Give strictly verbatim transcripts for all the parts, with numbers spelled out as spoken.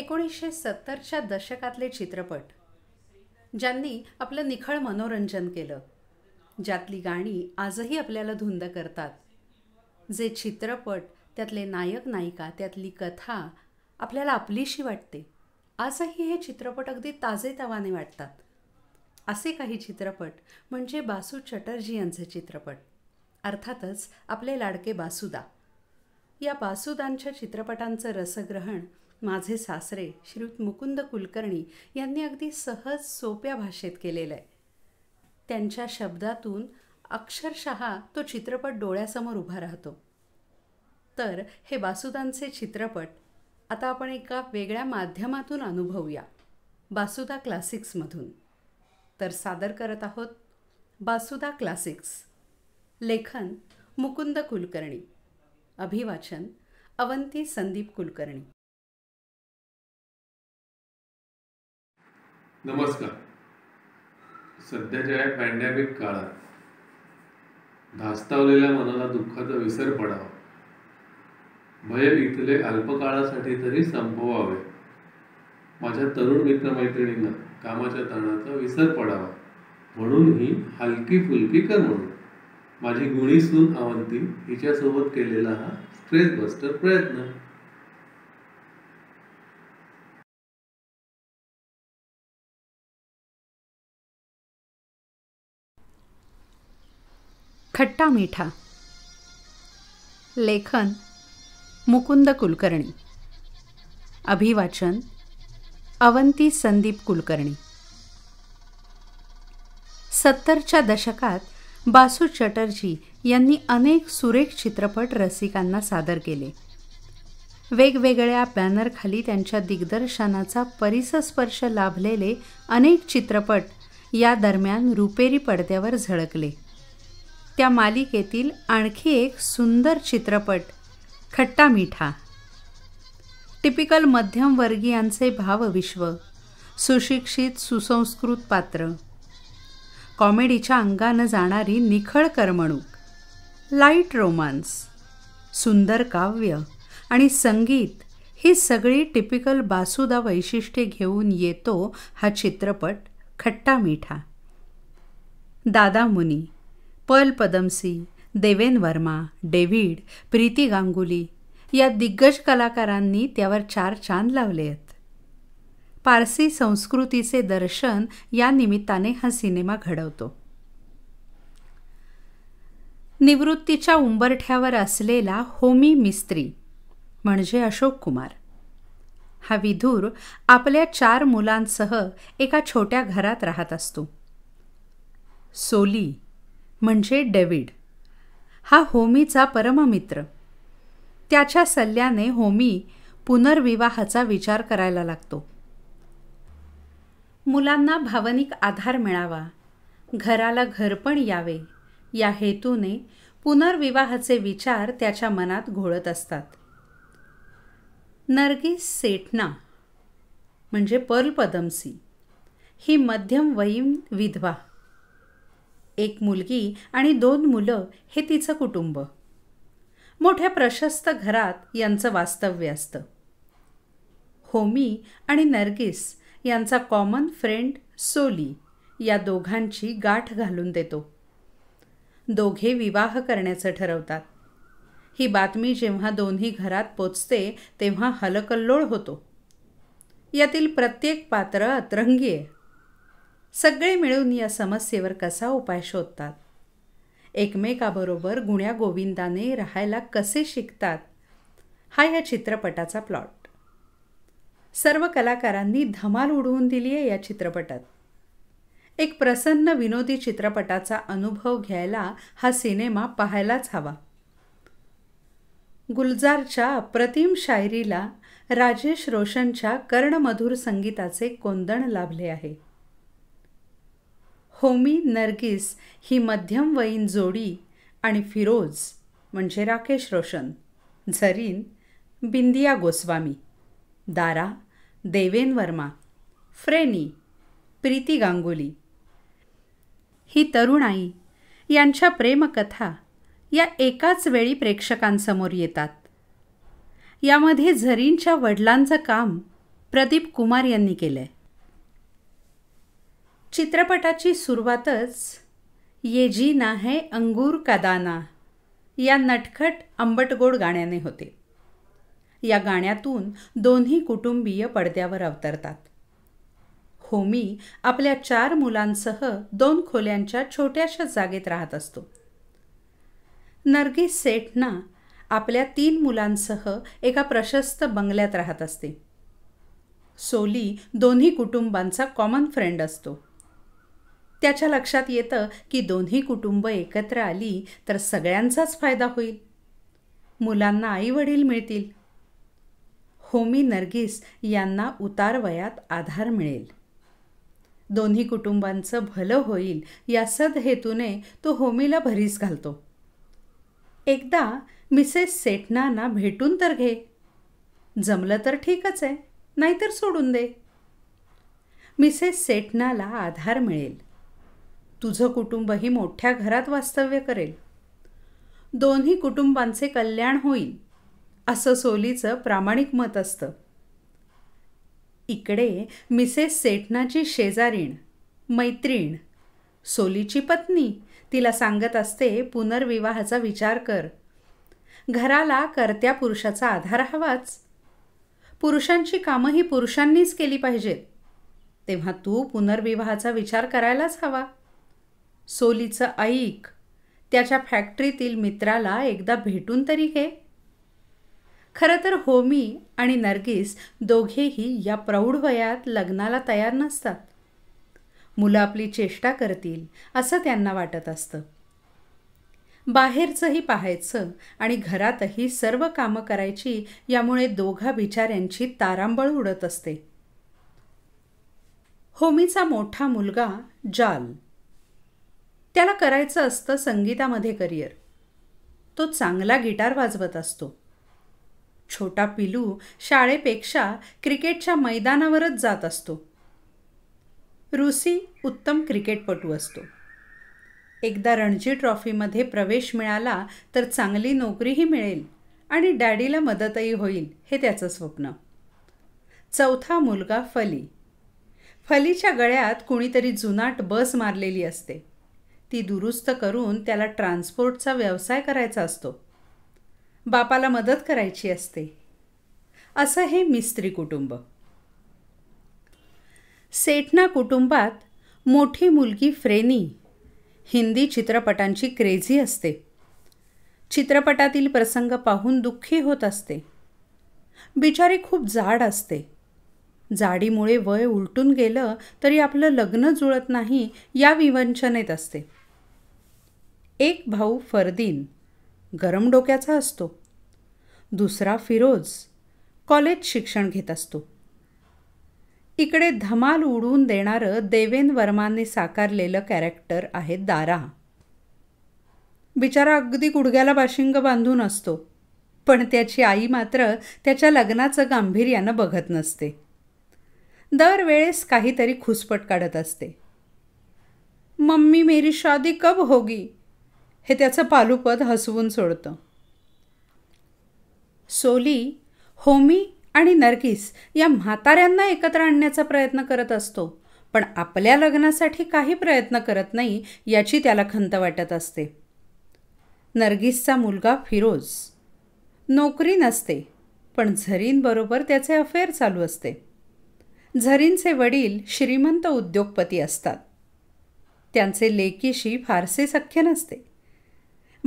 एकोणीसशे सत्तरच्या दशकातले चित्रपट ज्यांनी आपलं निखळ मनोरंजन केलं, ज्यातली गाणी आजही आपल्याला धुंद करतात, जे चित्रपट, त्यातले नायक नायिका, त्यातली कथा आपल्याला आपलीशी वाटते, आजही हे चित्रपट अगदी ताजेतवाने वाटतात. असे काही चित्रपट म्हणजे बासू चटर्जी यांचे चित्रपट, अर्थातच आपले लाडके बासुदा. या बासुदांच्या चित्रपटांचं रसग्रहण माझे सासरे श्रीयुत मुकुंद कुलकर्णी यांनी अगदी सहज सोप्या भाषेत केलेलं आहे. त्यांच्या शब्दातून अक्षरशः तो चित्रपट डोळ्यासमोर उभा राहतो. तर हे बासुदांचे चित्रपट आता आपण एका वेगळ्या माध्यमातून अनुभवूया, बासुदा क्लासिक्समधून. तर सादर करत आहोत बासुदा क्लासिक्स. लेखन मुकुंद कुलकर्णी, अभिवाचन अवंती संदीप कुलकर्णी. नमस्कार. सध्याच्या या पॅन्डेमिक काळात धास्तावलेल्या मनाला दुःखाचा विसर पडावा, भय इथले अल्पकाळासाठी तरी संपवावे, माझ्या तरुण मित्रमैत्रिणींना कामाच्या ताणाचा विसर पडावा म्हणून ही हलकी फुलकी कर म्हणून माझी गुणी सून अवंती हिच्यासोबत केलेला हा स्ट्रेस बस्टर प्रयत्न. खट्टा मीठा. लेखन मुकुंद कुलकर्णी, अभिवाचन अवंती संदीप कुलकर्णी. सत्तरच्या दशकात बासू चटर्जी यांनी अनेक सुरेख चित्रपट रसिकांना सादर केले. वेगवेगळ्या बॅनरखाली त्यांच्या दिग्दर्शनाचा परिसस्पर्श लाभलेले अनेक चित्रपट या दरम्यान रुपेरी पडद्यावर झळकले. त्या मालिकेतील आणखी एक सुंदर चित्रपट खट्टा मीठा. टिपिकल मध्यमवर्गीयांचे भावविश्व, सुशिक्षित सुसंस्कृत पात्र, कॉमेडीच्या अंगानं जाणारी निखळ करमणूक, लाईट रोमांस, सुंदर काव्य आणि संगीत ही सगळी टिपिकल बासुदा वैशिष्ट्ये घेऊन येतो हा चित्रपट खट्टा मीठा. दादा मुनी, पर्ल पदमसी, देवेन वर्मा, डेव्हिड, प्रीती गांगुली या दिग्गज कलाकारांनी त्यावर चार चांद लावले आहेत. पारसी संस्कृतीचे दर्शन या निमित्ताने हा सिनेमा घडवतो. निवृत्तीच्या उंबरठ्यावर असलेला होमी मिस्त्री म्हणजे अशोक कुमार हा विधूर आपल्या चार मुलांसह एका छोट्या घरात राहत असतो. सोली म्हणजे डेव्हिड हा होमीचा परममित्र. त्याच्या सल्ल्याने होमी पुनर्विवाहाचा विचार करायला लागतो. मुलांना भावनिक आधार मिळावा, घराला घरपण यावे या हेतूने पुनर्विवाहाचे विचार त्याच्या मनात घोळत असतात. नरगिस सेठना म्हणजे पर्ल पदमसी ही मध्यमवयीन विधवा. एक मुलगी आणि दोन मुलं हे तिचं कुटुंब. मोठ्या प्रशस्त घरात यांचं वास्तव्य असतं. होमी आणि नरगिस यांचा कॉमन फ्रेंड सोली या दोघांची गाठ घालून देतो. दोघे विवाह करण्याचं ठरवतात. ही बातमी जेव्हा दोन्ही घरात पोचते तेव्हा हलकल्लोळ होतो. यातील प्रत्येक पात्र अतरंगी आहे. सगळे मिळून या समस्येवर कसा उपाय शोधतात, एकमेकाबरोबर गुण्यागोविंदाने राहायला कसे शिकतात, हा या चित्रपटाचा प्लॉट. सर्व कलाकारांनी धमाल उडवून दिली आहे या चित्रपटात. एक प्रसन्न विनोदी चित्रपटाचा अनुभव घ्यायला हा सिनेमा पाहायलाच हवा. गुलजारच्या अप्रतिम शायरीला राजेश रोशनच्या कर्णमधुर संगीताचे कोंदण लाभले आहे. होमी नरगिस ही मध्यमवयीन जोडी आणि फिरोज म्हणजे राकेश रोशन, झरीन, बिंदिया गोस्वामी, दारा, देवेन वर्मा, फ्रेनी, प्रीती गांगुली ही तरुणाई यांच्या प्रेमकथा या एकाच वेळी प्रेक्षकांसमोर येतात. यामध्ये झरीनच्या वडिलांचं काम प्रदीप कुमार यांनी केलं आहे. चित्रपटाची सुरुवातच ये जीना है अंगूर का दाना या नटखट आंबटगोड गाण्याने होते. या गाण्यातून दोन्ही कुटुंबीय पडद्यावर अवतरतात. होमी आपल्या चार मुलांसह दोन खोल्यांच्या छोट्याशा जागेत राहत असतो. नरगिस सेठना आपल्या तीन मुलांसह एका प्रशस्त बंगल्यात राहत असते. सोली दोन्ही कुटुंबांचा कॉमन फ्रेंड असतो. त्याच्या लक्षात येतं की दोन्ही कुटुंब एकत्र आली तर सगळ्यांचाच फायदा होईल. मुलांना आईवडील मिळतील. होमी नरगिस यांना उतार वयात आधार मिळेल. दोन्ही कुटुंबांचं भलं होईल या सदहेतूने तो होमीला भरीस घालतो. एकदा मिसेस सेठनांना भेटून तर घे, जमलं तर ठीकच आहे, नाहीतर सोडून दे. मिसेस सेठनाला आधार मिळेल. तुझं कुटुंबही मोठ्या घरात वास्तव्य करेल. दोन्ही कुटुंबांचे कल्याण होईल असं सोलीचं प्रामाणिक मत असतं. इकडे मिसेस सेठनाची शेजारीण मैत्रीण सोलीची पत्नी तिला सांगत असते, पुनर्विवाहाचा विचार कर. घराला कर्त्या पुरुषाचा आधार हवाच. पुरुषांची कामं ही पुरुषांनीच केली पाहिजेत, तेव्हा तू पुनर्विवाहाचा विचार करायलाच हवा. सोलीचं ऐक, त्याच्या फॅक्टरीतील मित्राला एकदा भेटून तरी घे. खरं तर होमी आणि नरगिस दोघेही या प्रौढ वयात लग्नाला तयार नसतात. मुलं आपली चेष्टा करतील असं त्यांना वाटत असतं. बाहेरचंही पाहायचं आणि घरातही सर्व कामं करायची, यामुळे दोघा बिचाऱ्यांची तारांबळ उडत असते. होमीचा मोठा मुलगा जाल, त्याला करायचं असतं संगीतामध्ये करिअर. तो चांगला गिटार वाजवत असतो. छोटा पिलू शाळेपेक्षा क्रिकेटच्या मैदानावरच जात असतो. रूसी उत्तम क्रिकेटपटू असतो. एकदा रणजी ट्रॉफीमध्ये प्रवेश मिळाला तर चांगली नोकरीही मिळेल आणि डॅडीला मदतही होईल, हे त्याचं स्वप्न. चौथा मुलगा फली. फलीच्या गळ्यात कुणीतरी जुनाट बस मारलेली असते. ती दुरुस्त करून त्याला ट्रान्सपोर्टचा व्यवसाय करायचा असतो. बापाला मदत करायची असते. असं हे मिस्त्री कुटुंब. सेठना कुटुंबात मोठी मुलगी फ्रेनी हिंदी चित्रपटांची क्रेझी असते. चित्रपटातील प्रसंग पाहून दुःखी होत असते. बिचारी खूप जाड असते. जाडीमुळे वय उलटून गेलं तरी आपलं लग्न जुळत नाही या विवंचनेत असते. एक भाऊ फरदीन गरम डोक्याचा असतो. दुसरा फिरोज कॉलेज शिक्षण घेत असतो. इकडे धमाल उडवून देणारं देवेन वर्माने साकारलेलं कॅरेक्टर आहे दारा. बिचारा अगदी गुडघ्याला बाशिंग बांधून असतो, पण त्याची आई मात्र त्याच्या लग्नाचं गांभीर्यानं बघत नसते. दरवेळेस काहीतरी खुसपट काढत असते. मम्मी मेरी शादी कब होगी, हे त्याचं पालुपद हसवून सोडतं. सोली होमी आणि नरगिस या म्हाताऱ्यांना एकत्र आणण्याचा प्रयत्न करत असतो, पण आपल्या लग्नासाठी काही प्रयत्न करत नाही याची त्याला खंत वाटत असते. नरगिसचा मुलगा फिरोज नोकरी नसते, पण झरीनबरोबर त्याचे अफेअर चालू असते. झरीनचे वडील श्रीमंत उद्योगपती असतात. त्यांचे लेकीशी फारसे सख्य नसते.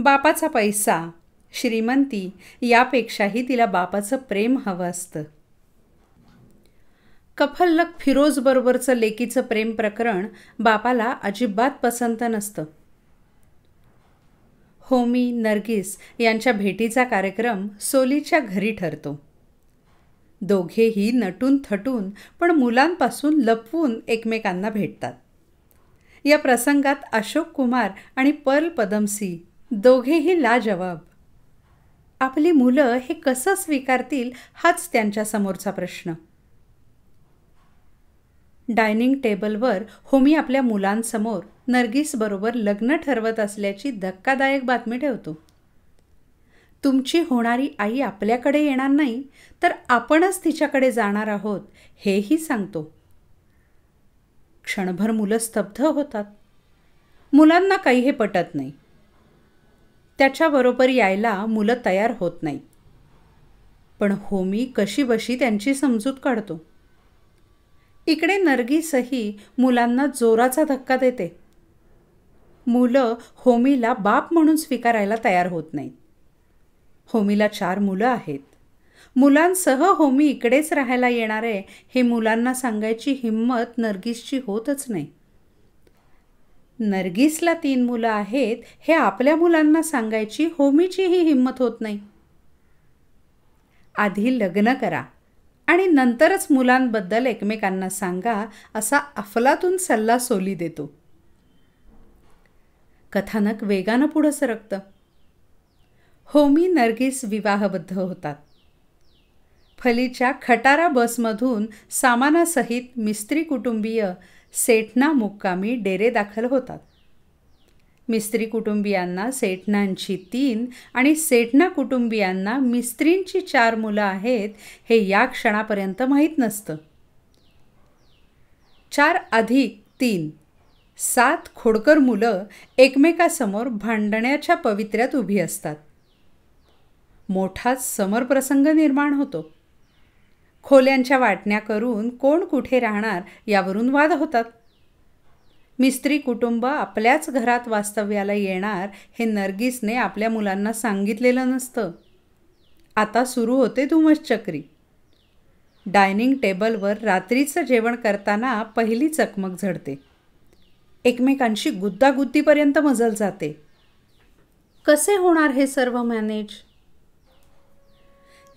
बापाचा पैसा, श्रीमंती यापेक्षाही तिला बापाचं प्रेम हवं असतं. कफल्लक फिरोजबरोबरचं लेकीचं प्रेम प्रकरण बापाला अजिबात पसंत नसतं. होमी नरगिस यांच्या भेटीचा कार्यक्रम सोलीच्या घरी ठरतो. दोघेही नटून थटून पण मुलांपासून लपवून एकमेकांना भेटतात. या प्रसंगात अशोक कुमार आणि पर्ल पदमसी दोघेही लाजवाब. आपली मुलं हे कसं स्वीकारतील हाच त्यांच्या समोरचा प्रश्न. डायनिंग टेबलवर होमी आपल्या मुलांसमोर नरगिसबरोबर लग्न ठरवत असल्याची धक्कादायक बातमी ठेवतो. तुमची होणारी आई आपल्याकडे येणार नाही तर आपणच तिच्याकडे जाणार आहोत हेही सांगतो. क्षणभर मुलं स्तब्ध होतात. मुलांना काही हे पटत नाही. त्याच्याबरोबर यायला मुलं तयार होत नाही. पण होमी कशी बशी त्यांची समजूत काढतो. इकडे नरगिसही मुलांना जोराचा धक्का देते. मुलं होमीला बाप म्हणून स्वीकारायला तयार होत नाहीत. होमीला चार मुलं आहेत. मुलांसह होमी इकडेच राहायला येणार आहे हे मुलांना सांगायची हिम्मत नरगिसची होतच नाही. नरगिसला तीन मुलं आहेत हे आपल्या मुलांना सांगायची होमीचीही हिम्मत होत नाही. आधी लग्न करा आणि नंतरच मुलांबद्दल एकमेकांना सांगा असा अफलातून सल्ला सोली देतो. कथानक वेगानं पुढं सरकतं. होमी नरगिस विवाहबद्ध होतात. फलीच्या खटारा बसमधून सामानासहित मिस्त्री कुटुंबीय सेठना मुक्कामी डेरे दाखल होतात. मिस्त्री कुटुंबियांना सेठनांची तीन आणि सेठना कुटुंबियांना मिस्त्रींची चार मुलं आहेत हे या क्षणापर्यंत माहीत नसतं. चार अधिक तीन सात खोडकर मुलं एकमेकासमोर भांडण्याच्या पवित्र्यात उभी असतात. मोठाच समरप्रसंग निर्माण होतो. खोल्यांच्या वाटण्या करून कोण कुठे राहणार यावरून वाद होतात. मिस्त्री कुटुंब आपल्याच घरात वास्तव्याला येणार हे नरगिसने आपल्या मुलांना सांगितलेलं नसतं. आता सुरू होते धुमश्चक्री. डायनिंग टेबलवर रात्रीचं जेवण करताना पहिली चकमक झडते. एकमेकांशी गुद्दागुद्दीपर्यंत मजल जाते. कसे होणार हे सर्व मॅनेज?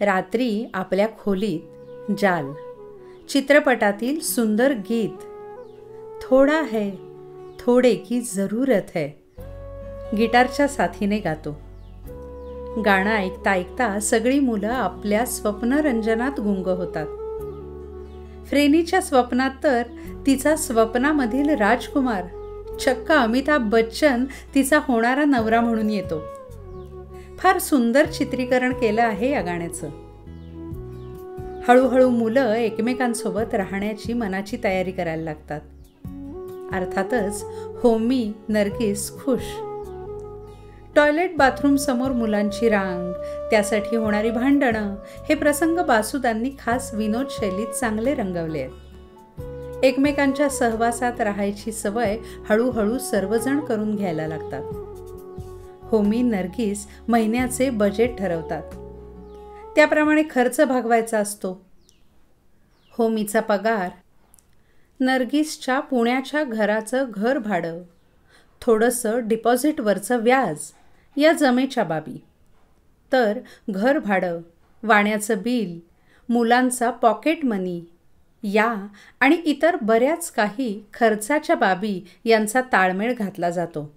रात्री आपल्या खोलीत जाल, चित्रपटातील सुंदर गीत, थोडा है थोडे की जरूरत है गिटारच्या साथीने गातो. गाणं ऐकता ऐकता सगळी मुलं आपल्या स्वप्नरंजनात गुंग होतात. फ्रेनीच्या स्वप्नात तर तिचा स्वप्नामधील राजकुमार चक्क अमिताभ बच्चन तिचा होणारा नवरा म्हणून येतो. फार सुंदर चित्रीकरण केलं आहे या गाण्याचं. हळूहळू मुलं एकमेकांसोबत राहण्याची मनाची तयारी करायला लागतात. अर्थातच होमी नरगिस खुश. टॉयलेट बाथरूम समोर मुलांची रांग, त्यासाठी होणारी भांडणं हे प्रसंग बासुदांनी खास विनोद शैलीत चांगले रंगवले आहेत. एकमेकांच्या सहवासात राहायची सवय हळूहळू सर्वजण करून घ्यायला लागतात. होमी नरगिस महिन्याचे बजेट ठरवतात. त्याप्रमाणे खर्च भागवायचा असतो. होमीचा पगार, नरगिसच्या पुण्याच्या घराचं घर भाडं, थोडंसं डिपॉझिटवरचं व्याज या जमेच्या बाबी, तर घर भाडं, वाण्याचं बिल, मुलांचा पॉकेट मनी या आणि इतर बऱ्याच काही खर्चाच्या बाबी यांचा ताळमेळ घातला जातो.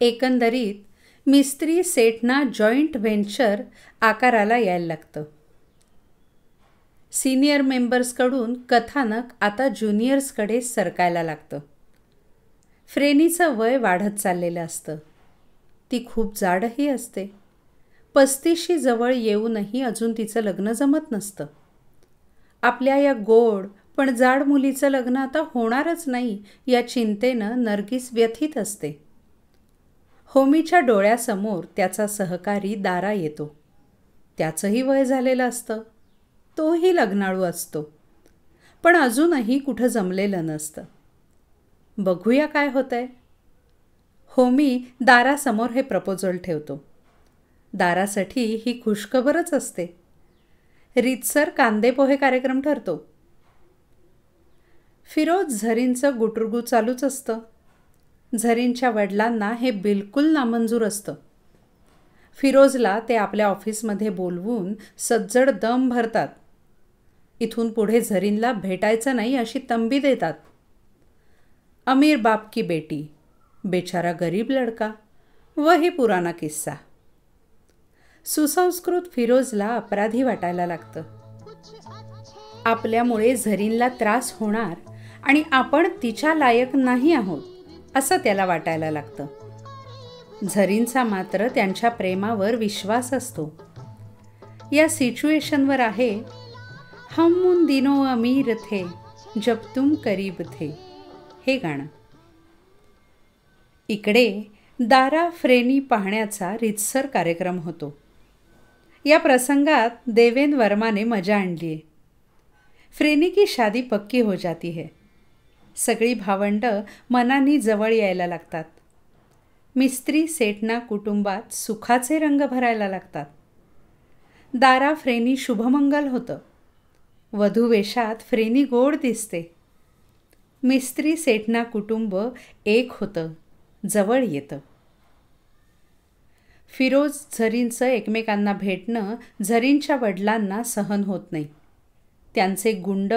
एकंदरीत मिस्त्री सेठना जॉईंट व्हेंचर आकाराला यायला लागतं. सिनियर मेंबर्सकडून कथानक आता ज्युनियर्सकडे सरकायला लागतं. फ्रेनीचं वय वाढत चाललेलं असतं. ती खूप जाडही असते. पस्तीशी जवळ येऊनही अजून तिचं लग्न जमत नसतं. आपल्या या गोड पण जाड मुलीचं लग्न आता होणारच नाही या चिंतेनं नरगिस व्यथित असते. होमीच्या डोळ्यासमोर त्याचा सहकारी दारा येतो. त्याचंही वय झालेलं असतं. तोही लग्नाळू असतो पण अजूनही कुठं जमलेलं नसतं. बघूया काय होतंय. होमी दारासमोर हे प्रपोजल ठेवतो. दारासाठी ही खुशखबरच असते. रीतसर कांदेपोहे कार्यक्रम ठरतो. फिरोज झरीनचं गुटुरगू चालूच असतं. झरीनच्या वडिलांना हे बिलकुल नामंजूर असतं. फिरोजला ते आपल्या ऑफिसमध्ये बोलवून सज्जड दम भरतात. इथून पुढे झरीनला भेटायचं नाही अशी तंबी देतात. अमीर बाप की बेटी, बेचारा गरीब लड़का, वही पुराना किस्सा. सुसंस्कृत फिरोजला अपराधी वाटायला लागतं. आपल्यामुळे झरीनला त्रास होणार आणि आपण तिच्या लायक नाही आहोत असं त्याला वाटायला लागतं. झरीनचा मात्र त्यांच्या प्रेमावर विश्वास असतो। या सिच्युएशनवर आहे हम उन दिनों अमीर थे जब तुम करीब थे हे गाणं। इकडे दारा फ्रेनी पाहण्याचा रितसर कार्यक्रम होतो। या प्रसंगात देवेन वर्मा ने मजा आणली आहे। फ्रेनी की शादी पक्की हो जाती है। सगळी भावंड मनानी जवळ यायला लागतात। मिस्त्री सेठना कुटुंबात सुखाचे रंग भरायला लागतात। दारा फ्रेनी शुभमंगल होतं। वधूवेशात फ्रेनी गोड दिसते। मिस्त्री सेठना कुटुंब एक होतं, जवळ येतं। फिरोज झरीनचं एकमेकांना भेटणं झरीनच्या वडिलांना सहन होत नाही। त्यांचे गुंड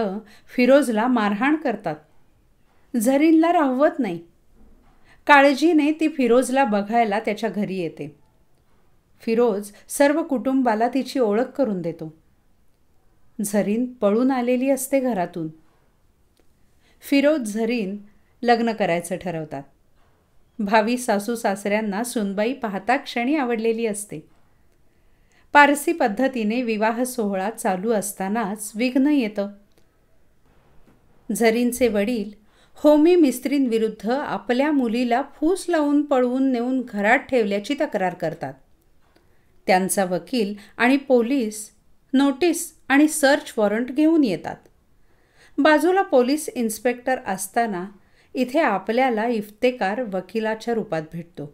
फिरोजला मारहाण करतात। झरीनला राहवत नाही। काळजीने ती फिरोजला बघायला त्याच्या घरी येते। फिरोज सर्व कुटुंबाला तिची ओळख करून देतो। झरीन पळून आलेली असते घरातून। फिरोज झरीन लग्न करायचं ठरवतात। भावी सासू सासऱ्यांना सुनबाई पाहता क्षणी आवडलेली असते। पारसी पद्धतीने विवाह सोहळा चालू असतानाच विघ्न येतं। झरीनचे वडील होमी मिस्त्रींविरुद्ध आपल्या मुलीला फूस लावून पळवून नेऊन घरात ठेवल्याची तक्रार करतात। त्यांचा वकील आणि पोलीस नोटीस आणि सर्च वॉरंट घेऊन येतात। बाजूला पोलीस इन्स्पेक्टर असताना इथे आपल्याला इफ्तेकार वकिलाच्या रूपात भेटतो।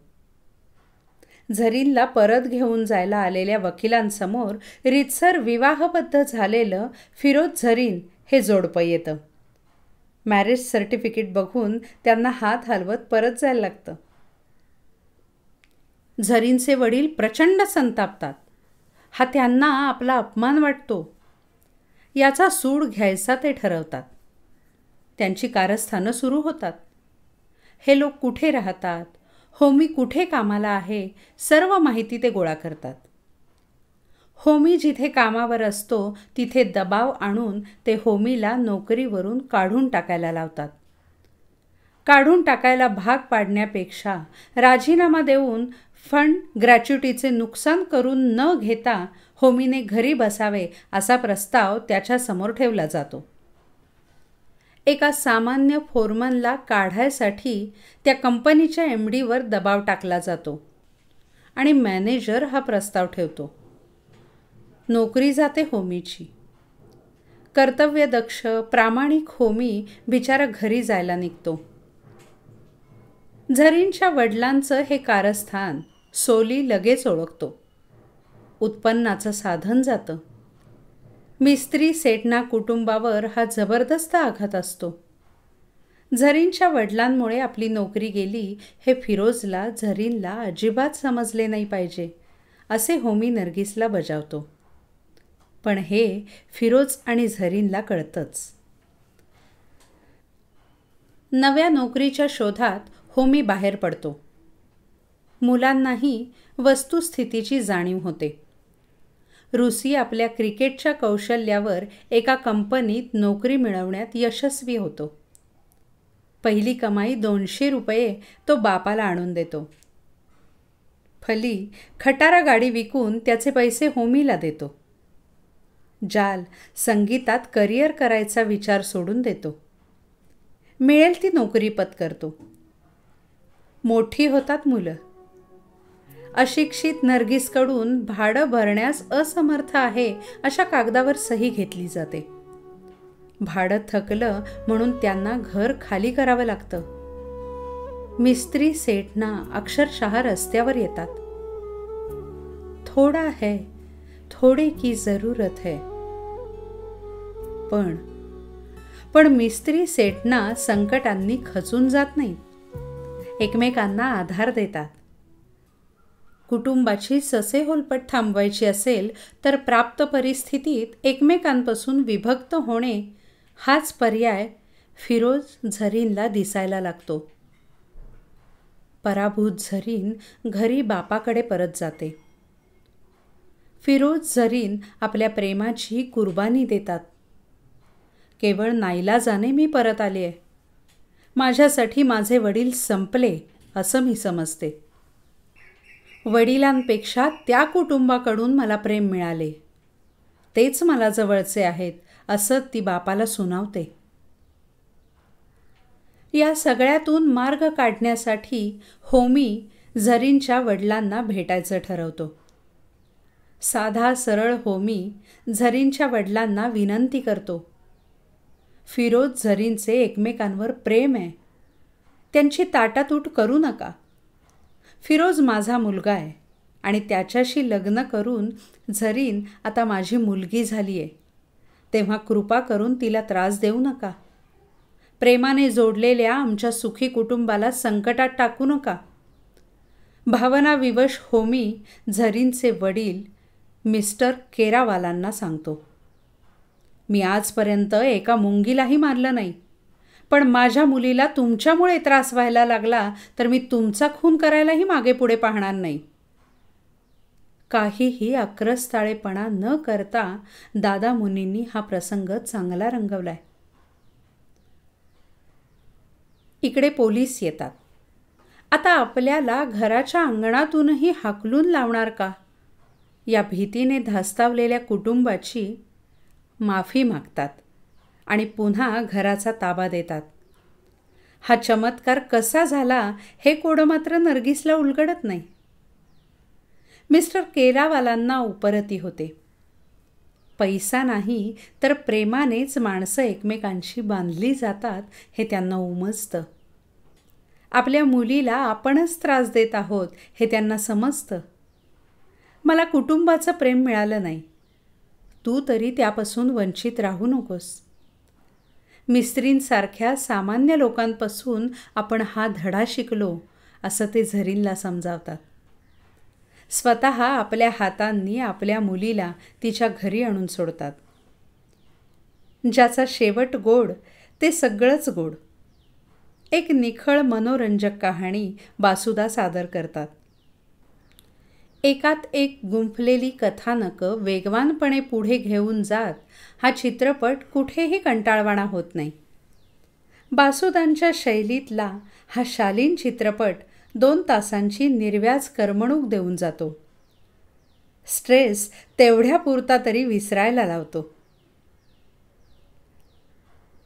झरीनला परत घेऊन जायला आलेल्या वकिलांसमोर रितसर विवाहबद्ध झालेलं फिरोज झरीन हे जोडपं येतं। मॅरेज सर्टिफिकेट बघून त्यांना हात हलवत परत जायला लागतं। झरीनचे वडील प्रचंड संतापतात। हा त्यांना आपला अपमान वाटतो। याचा सूड घ्यायचा ते ठरवतात। त्यांची कारस्थानं सुरू होतात। हे लोक कुठे राहतात, होमी कुठे कामाला आहे, सर्व माहिती ते गोळा करतात। होमी जिथे कामावर असतो तिथे दबाव आणून ते होमीला नोकरीवरून काढून टाकायला लावतात। काढून टाकायला भाग पाडण्यापेक्षा राजीनामा देऊन फंड ग्रॅच्युटीचे नुकसान करून न घेता होमीने घरी बसावे असा प्रस्ताव त्याच्यासमोर ठेवला जातो। एका सामान्य फोरमनला काढायसाठी त्या कंपनीच्या एम डीवर दबाव टाकला जातो आणि मॅनेजर हा प्रस्ताव ठेवतो। नोकरी जाते होमीची। कर्तव्यदक्ष प्रामाणिक होमी बिचारा घरी जायला निघतो। झरीनच्या वडिलांचं हे कारस्थान सोली लगेच ओळखतो। उत्पन्नाचं साधन जातं। मिस्त्री सेठना कुटुंबावर हा जबरदस्त आघात असतो। झरीनच्या वडिलांमुळे आपली नोकरी गेली हे फिरोजला झरीनला अजिबात समजले नाही पाहिजे असे होमी नर्गिसला बजावतो। पण हे फिरोज आणि झरीनला कळतंच। नव्या नोकरीच्या शोधात होमी बाहेर पडतो। मुलांनाही वस्तुस्थितीची जाणीव होते। रूसी आपल्या क्रिकेटच्या कौशल्यावर एका कंपनीत नोकरी मिळवण्यात यशस्वी होतो। पहिली कमाई दोनशे रुपये तो बापाला आणून देतो। फली खटारा गाडी विकून त्याचे पैसे होमीला देतो। जाल संगीतात करिअर करायचा विचार सोडून देतो। मिळेल ती नोकरी पत्करतो। मोठी होतात मुलं। अशिक्षित नर्गिसकडून भाडं भरण्यास असमर्थ आहे अशा कागदावर सही घेतली जाते। भाडं थकलं म्हणून त्यांना घर खाली करावं लागतं। मिस्त्री सेठना अक्षरशः रस्त्यावर येतात। थोडा है थोडे की जरूरत है। पण पण मिस्त्री सेठना संकटांनी खचून जात नाही। एकमेकांना आधार देतात। कुटुंबाची ससेहोलपट थांबवायची असेल तर प्राप्त परिस्थितीत एकमेकांपासून विभक्त होणे हाच पर्याय फिरोज झरीनला दिसायला लागतो। पराभूत झरीन घरी बापाकडे परत जाते। फिरोज झरीन आपल्या प्रेमाची कुर्बानी देतात। केवळ नाईलाजाने मी परत आले आहे, माझ्यासाठी माझे वडील संपले असं मी समजते। वडिलांपेक्षा त्या कुटुंबाकडून मला प्रेम मिळाले, तेच मला जवळचे आहेत असं ती बापाला सुनावते. या सगळ्यातून मार्ग काढण्यासाठी होमी झरीनच्या वडिलांना भेटायचं ठरवतो. साधा सरळ होमी झरीनच्या वडिलांना विनंती करतो. फिरोज झरीनचे एकमेकांवर प्रेम आहे, त्यांची ताटातूट करू नका. फिरोज माझा मुलगा आहे आणि त्याच्याशी लग्न करून झरीन आता माझी मुलगी झाली आहे, तेव्हा कृपा करून तिला त्रास देऊ नका. प्रेमाने जोडलेल्या आमच्या सुखी कुटुंबाला संकटात टाकू नका. भावनाविवश होमी झरीनचे वडील मिस्टर केरावालांना सांगतो, मी आजपर्यंत एका मुंगीलाही मारलं नाही, पण माझ्या मुलीला तुमच्यामुळे त्रास व्हायला लागला तर मी तुमचा खून करायलाही मागे पुढे पाहणार नाही. काहीही आक्रस्ताळेपणा न करता दादा मुनींनी हा प्रसंग चांगला रंगवलाय. इकडे पोलीस येतात. आता आपल्याला घराच्या अंगणातूनही हाकलून लावणार का या भीतीने धास्तावलेल्या कुटुंबाची माफी मागतात आणि पुन्हा घराचा ताबा देतात. हा चमत्कार कसा झाला हे कोडं मात्र नर्गिसला उलगडत नाही. मिस्टर केरावालांना उपरती होते. पैसा नाही तर प्रेमानेच माणसं एकमेकांशी बांधली जातात हे त्यांना उमजतं. आपल्या मुलीला आपणच त्रास देत आहोत हे त्यांना समजतं. मला कुटुंबाचं प्रेम मिळालं नाही, तू तरी त्यापासून वंचित राहू नकोस. मिस्त्रींसारख्या सामान्य लोकांपासून आपण हा धडा शिकलो असं ते झरीनला समजावतात. स्वतः आपल्या हातांनी आपल्या मुलीला तिच्या घरी आणून सोडतात. ज्याचा शेवट गोड ते सगळंच गोड. एक निखळ मनोरंजक कहाणी बासुदा सादर करतात. एकात एक गुंफलेली कथानकं वेगवानपणे पुढे घेऊन जात हा चित्रपट कुठेही कंटाळवाणा होत नाही. बासुदांच्या शैलीतला हा शालीन चित्रपट दोन तासांची निर्व्याज करमणूक देऊन जातो. स्ट्रेस तेवढ्यापुरता तरी विसरायला लावतो.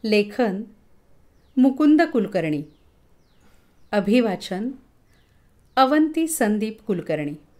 लेखन मुकुंद कुलकर्णी. अभिवाचन अवंती संदीप कुलकर्णी.